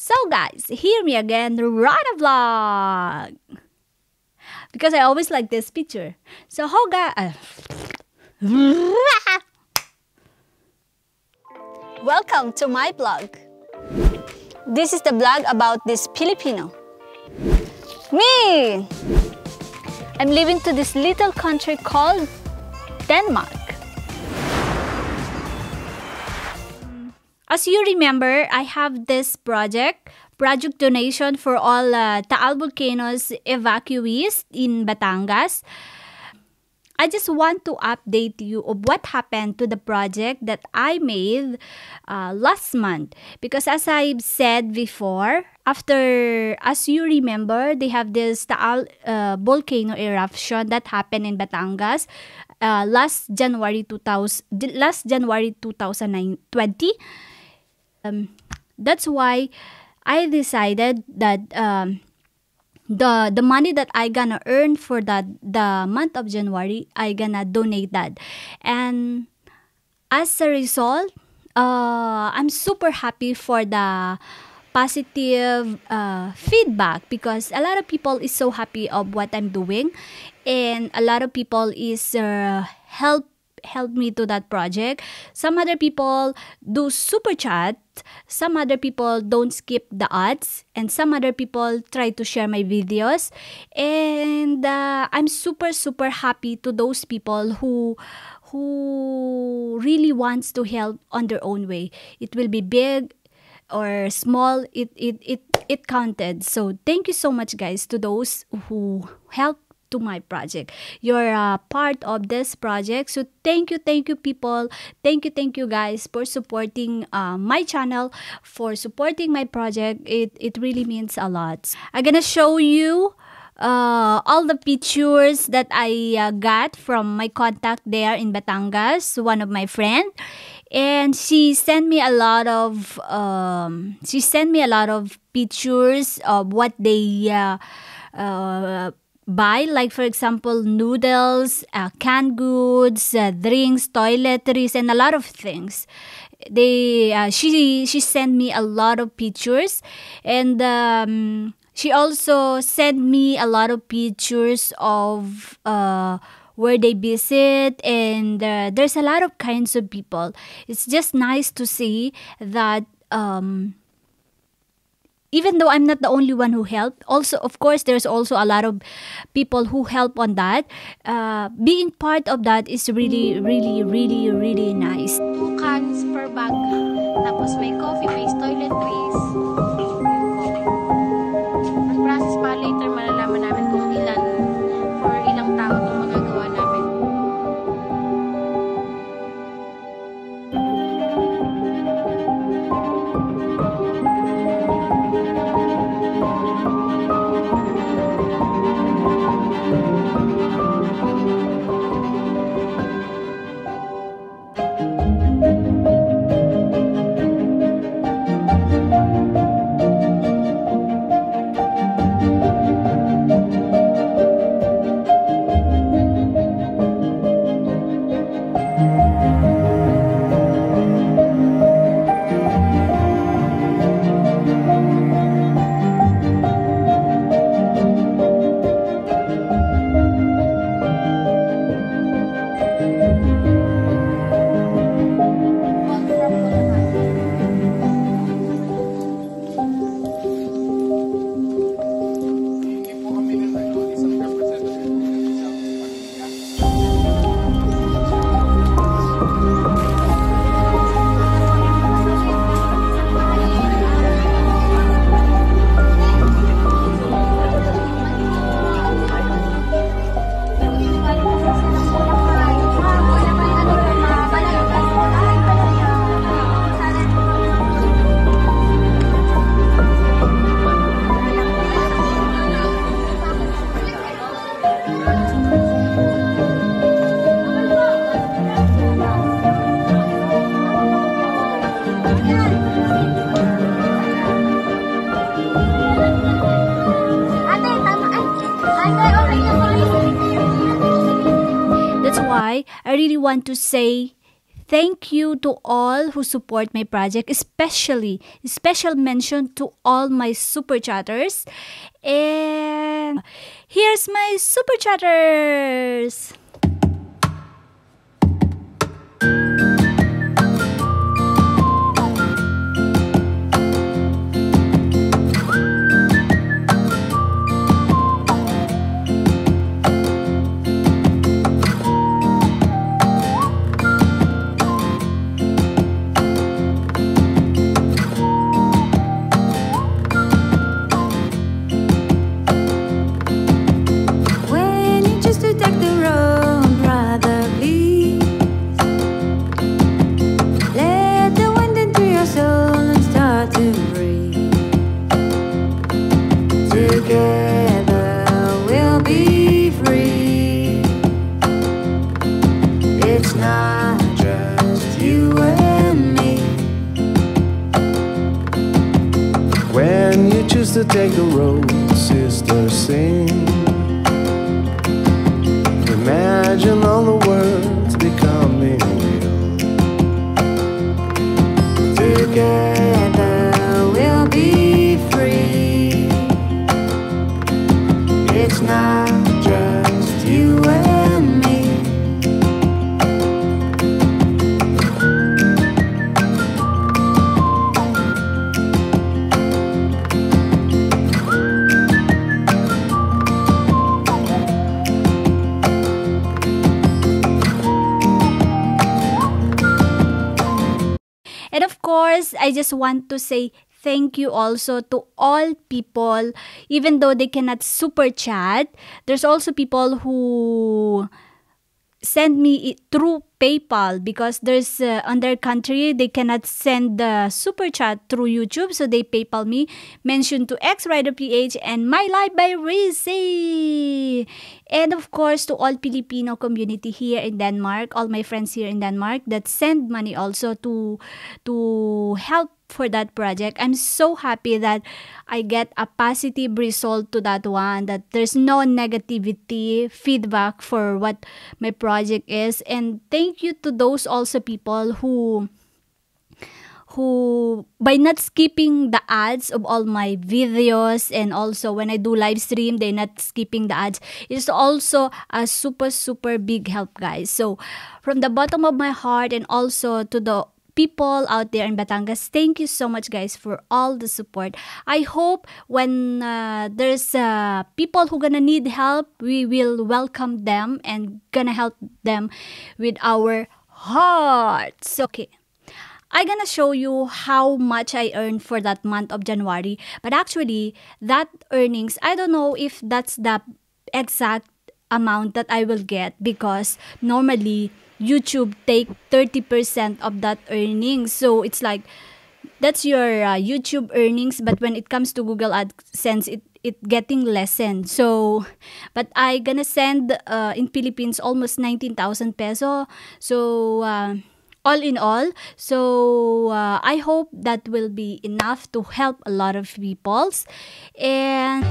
So guys, hear me again, Rona Vlog! Because I always like this picture. So how guys... Welcome to my blog. This is the blog about this Filipino. Me! I'm living to this little country called Denmark. As you remember, I have this project donation for all Taal volcanoes evacuees in Batangas. I just want to update you of what happened to the project that I made last month. Because as I've said before, as you remember, they have this Taal volcano eruption that happened in Batangas last January 2020. That's why I decided that the money that I gonna earn for that the month of January, I gonna donate that, and as a result, I'm super happy for the positive feedback, because a lot of people is so happy of what I'm doing, and a lot of people is help me to that project. Some other people do super chat, some other people don't skip the ads, and some other people try to share my videos, and I'm super happy to those people who really wants to help on their own way. It will be big or small, it counted. So thank you so much guys to those who helped to my project. You're a part of this project, so thank you people, thank you guys for supporting my channel, for supporting my project. It really means a lot. I'm gonna show you all the pictures that I got from my contact there in Batangas, one of my friends, and she sent me a lot of pictures of what they buy, like for example noodles, canned goods, drinks, toiletries, and a lot of things. She sent me a lot of pictures, and she also sent me a lot of pictures of where they visit, and there's a lot of kinds of people. It's just nice to see that even though I'm not the only one who helped, also, of course, there's also a lot of people who help on that. Being part of that is really nice. 2 cans per bag. Tapos may coffee, may toiletries. Mag-process pa later, malalaman namin kung ilan or ilang tao itong magagawa namin. I really want to say Thank you to all who support my project, especially special mention to all my super chatters. And here's my super chatters. To take the road, sister, sing. Imagine all the words becoming real. Together we'll be free. It's not just you and me. And of course, I just want to say thank you also to all people, even though they cannot super chat. There's also people who send me through PayPal because there's on their country, they cannot send the super chat through YouTube. So they PayPal me, mention to X Rider PH and My Life by Rizzi. And of course, to all Filipino community here in Denmark, all my friends here in Denmark that send money also to help for that project. I'm so happy that I get a positive result to that one, that there's no negativity feedback for what my project is. And thank you to those also people who by not skipping the ads of all my videos, and also when I do live stream, they're not skipping the ads. It's also a super big help, guys. So from the bottom of my heart, and also to the people out there in Batangas, thank you so much, guys, for all the support. I hope when there's people who gonna need help, we will welcome them and gonna help them with our hearts. Okay, I'm gonna show you how much I earned for that month of January. But actually, that earnings, I don't know if that's the exact amount that I will get, because normally YouTube take 30% of that earnings. So it's like, that's your YouTube earnings. But when it comes to Google AdSense, it getting lessened. So, but I gonna send in Philippines almost 19,000 peso. So, all in all, so I hope that will be enough to help a lot of peoples. And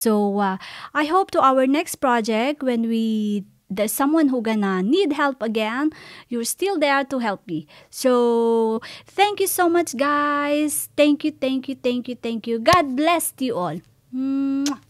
so I hope to our next project, when there's someone who gonna need help again, you're still there to help me. So thank you so much, guys. Thank you, thank you, thank you, thank you. God bless you all. Mwah.